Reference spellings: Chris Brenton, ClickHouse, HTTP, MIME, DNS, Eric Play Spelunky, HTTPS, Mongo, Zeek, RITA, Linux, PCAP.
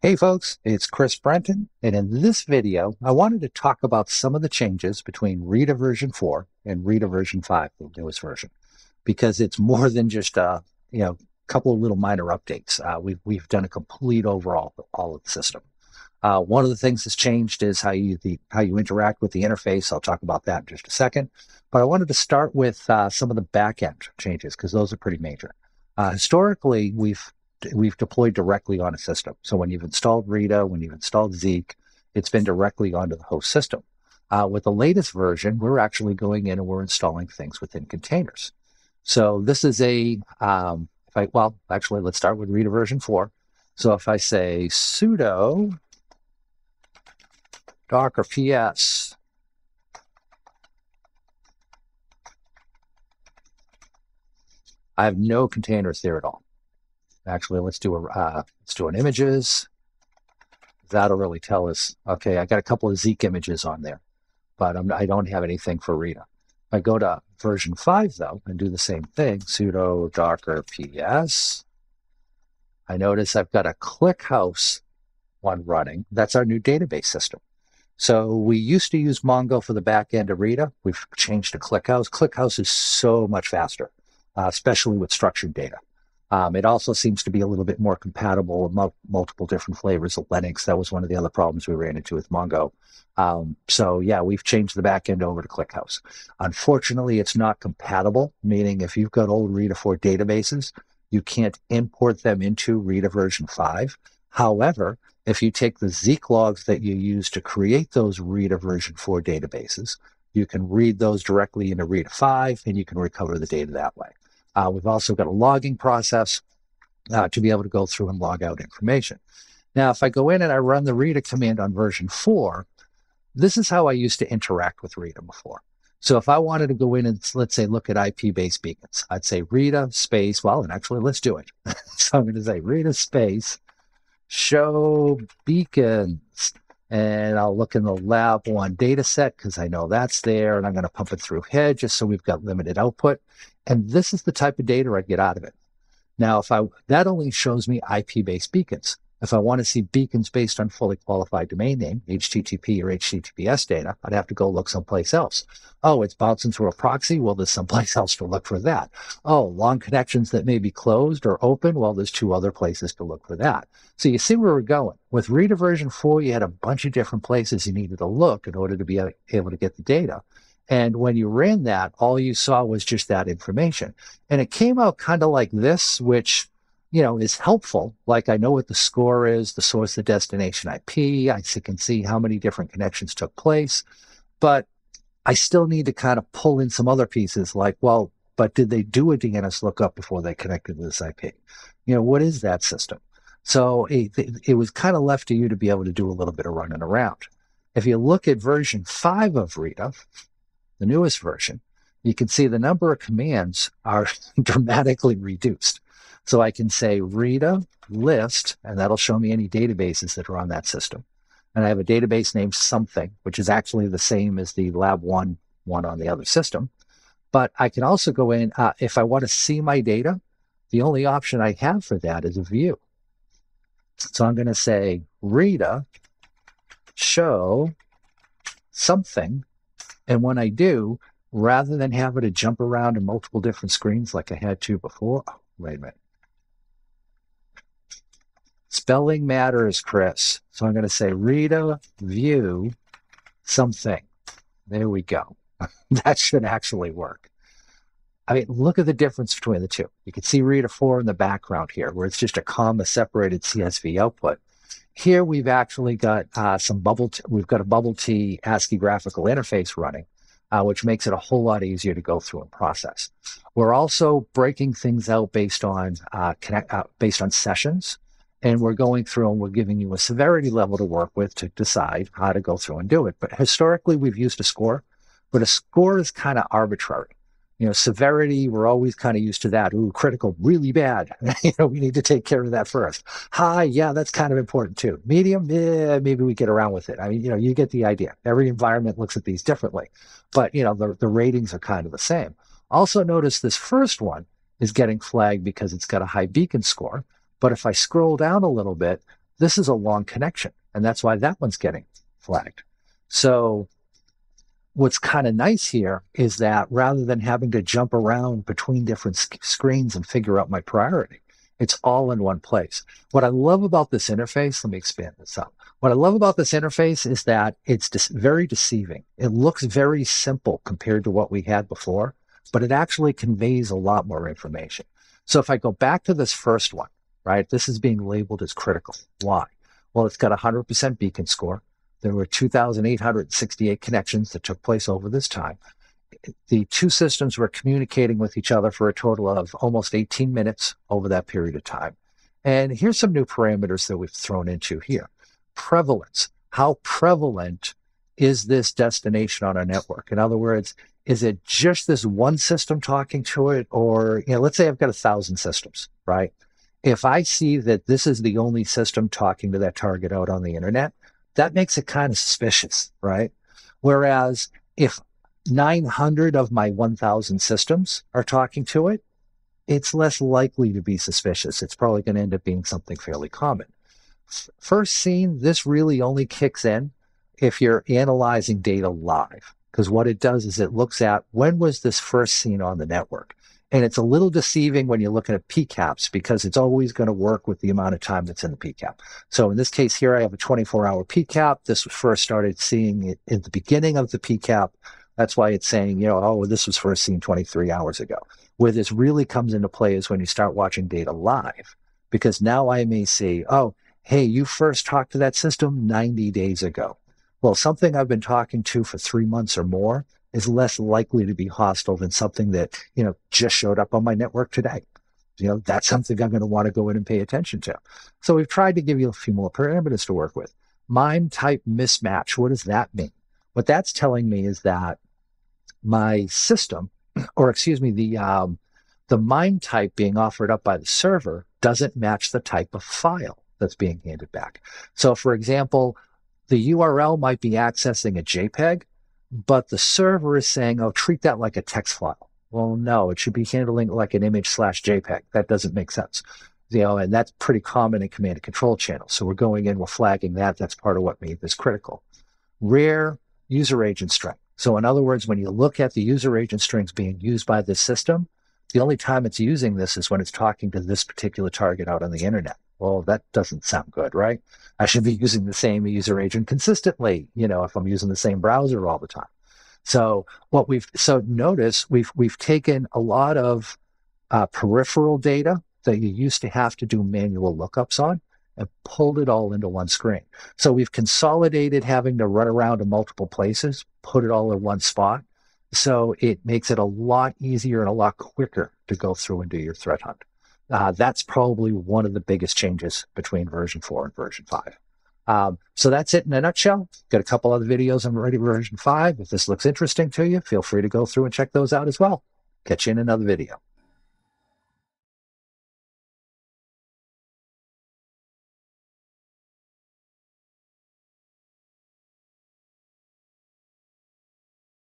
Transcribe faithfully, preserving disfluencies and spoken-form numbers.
Hey folks, it's Chris Brenton, and in this video, I wanted to talk about some of the changes between RITA version four and RITA version five, the newest version, because it's more than just a you know couple of little minor updates. Uh, we've we've done a complete overhaul of all of the system. Uh, one of the things that's changed is how you the how you interact with the interface. I'll talk about that in just a second, but I wanted to start with uh, some of the back-end changes because those are pretty major. Uh, historically, we've we've deployed directly on a system. So when you've installed RITA, when you've installed Zeek, it's been directly onto the host system. Uh, with the latest version, we're actually going in and we're installing things within containers. So this is a, um, if I, well, actually, let's start with RITA version four. So if I say sudo docker ps I have no containers there at all. Actually, let's do a uh, let's do an images. That'll really tell us. Okay, I got a couple of Zeek images on there, but I'm, I don't have anything for RITA. If I go to version five though and do the same thing, sudo docker ps. I notice I've got a ClickHouse one running. That's our new database system. So we used to use Mongo for the back end of RITA. We've changed to ClickHouse. ClickHouse is so much faster, uh, especially with structured data. Um, it also seems to be a little bit more compatible with multiple different flavors of Linux. That was one of the other problems we ran into with Mongo. Um, so yeah, we've changed the backend over to ClickHouse. Unfortunately, it's not compatible, meaning if you've got old RITA four databases, you can't import them into RITA version five. However, if you take the Zeek logs that you use to create those RITA version four databases, you can read those directly into RITA five and you can recover the data that way. Uh, we've also got a logging process uh, to be able to go through and log out information. Now, if I go in and I run the RITA command on version four, this is how I used to interact with RITA before. So if I wanted to go in and, let's say, look at I P-based beacons, I'd say RITA space, well, and actually, let's do it. So I'm going to say RITA space show beacons, and I'll look in the lab one data set because I know that's there, and I'm going to pump it through head just so we've got limited output. And this is the type of data I get out of it. Now, if I that only shows me I P-based beacons. If I want to see beacons based on fully qualified domain name, H T T P or H T T P S data, I'd have to go look someplace else. Oh, it's bouncing through a proxy. Well, there's someplace else to look for that. Oh, long connections that may be closed or open. Well, there's two other places to look for that. So you see where we're going. With RITA version four, you had a bunch of different places you needed to look in order to be able to get the data. And when you ran that, all you saw was just that information. And it came out kind of like this, which you know, is helpful. Like I know what the score is, the source, the destination I P, I can see how many different connections took place, but I still need to kind of pull in some other pieces like, well, but did they do a D N S lookup before they connected to this I P? You know, what is that system? So it, it was kind of left to you to be able to do a little bit of running around. If you look at version five of RITA, the newest version, you can see the number of commands are dramatically reduced. So I can say RITA list, and that'll show me any databases that are on that system. And I have a database named something, which is actually the same as the lab one one on the other system. But I can also go in, uh, if I want to see my data, the only option I have for that is a view. So I'm going to say RITA show something. And when I do, rather than having to jump around in multiple different screens like I had to before, oh, wait a minute. Spelling matters, Chris. So I'm going to say RITA view something. There we go. That should actually work. I mean, look at the difference between the two. You can see RITA four in the background here, where it's just a comma separated C S V output. Here we've actually got uh, some bubble. T we've got a bubble T ASCII graphical interface running, uh, which makes it a whole lot easier to go through and process. We're also breaking things out based on uh, connect uh, based on sessions. And we're going through and we're giving you a severity level to work with to decide how to go through and do it. But historically, we've used a score, but a score is kind of arbitrary. You know, severity, we're always kind of used to that. Ooh, critical, really bad. You know, we need to take care of that first. High, yeah, that's kind of important too. Medium, eh, maybe we get around with it. I mean, you know, you get the idea. Every environment looks at these differently. But, you know, the, the ratings are kind of the same. Also notice this first one is getting flagged because it's got a high beacon score. But if I scroll down a little bit, This is a long connection, and that's why that one's getting flagged. So what's kind of nice here is that rather than having to jump around between different sc- screens and figure out my priority, it's all in one place. What I love about this interface, let me expand this out. What I love about this interface is that it's dis- very deceiving. It looks very simple compared to what we had before, but it actually conveys a lot more information. So if I go back to this first one, right, this is being labeled as critical. Why? Well, it's got one hundred percent beacon score. There were two thousand eight hundred sixty-eight connections that took place over this time. The two systems were communicating with each other for a total of almost eighteen minutes over that period of time. And here's some new parameters that we've thrown into here. Prevalence. How prevalent is this destination on our network? In other words, is it just this one system talking to it? Or, you know, let's say I've got a thousand systems, right? If I see that this is the only system talking to that target out on the internet, that makes it kind of suspicious, right? Whereas if nine hundred of my one thousand systems are talking to it, it's less likely to be suspicious. It's probably going to end up being something fairly common. First seen, this really only kicks in if you're analyzing data live, because what it does is it looks at when was this first seen on the network. And it's a little deceiving when you're looking at P CAPs because it's always going to work with the amount of time that's in the P CAP. So in this case here, I have a twenty-four hour P CAP. This was first started seeing it at the beginning of the P CAP. That's why it's saying, you know, oh, this was first seen twenty-three hours ago. Where this really comes into play is when you start watching data live, because now I may see, oh, hey, you first talked to that system ninety days ago. Well, something I've been talking to for three months or more is less likely to be hostile than something that, you know, just showed up on my network today. You know, that's something I'm going to want to go in and pay attention to. So we've tried to give you a few more parameters to work with. MIME type mismatch, what does that mean? What that's telling me is that my system, or excuse me, the, um, the MIME type being offered up by the server doesn't match the type of file that's being handed back. So for example, the U R L might be accessing a JPEG, but the server is saying, oh, treat that like a text file. Well, no, it should be handling it like an image slash JPEG. That doesn't make sense. You know, and that's pretty common in command and control channels. So we're going in, we're flagging that. That's part of what made this critical. Rare user agent string. So in other words, when you look at the user agent strings being used by this system, the only time it's using this is when it's talking to this particular target out on the internet. Well, that doesn't sound good, right? I should be using the same user agent consistently, you know, if I'm using the same browser all the time. So what we've, so notice we've, we've taken a lot of uh, peripheral data that you used to have to do manual lookups on and pulled it all into one screen. So we've consolidated having to run around to multiple places, put it all in one spot. So it makes it a lot easier and a lot quicker to go through and do your threat hunt. Uh, that's probably one of the biggest changes between version four and version five. Um, so that's it in a nutshell. Got a couple other videos on ready version five. If this looks interesting to you, feel free to go through and check those out as well. Catch you in another video.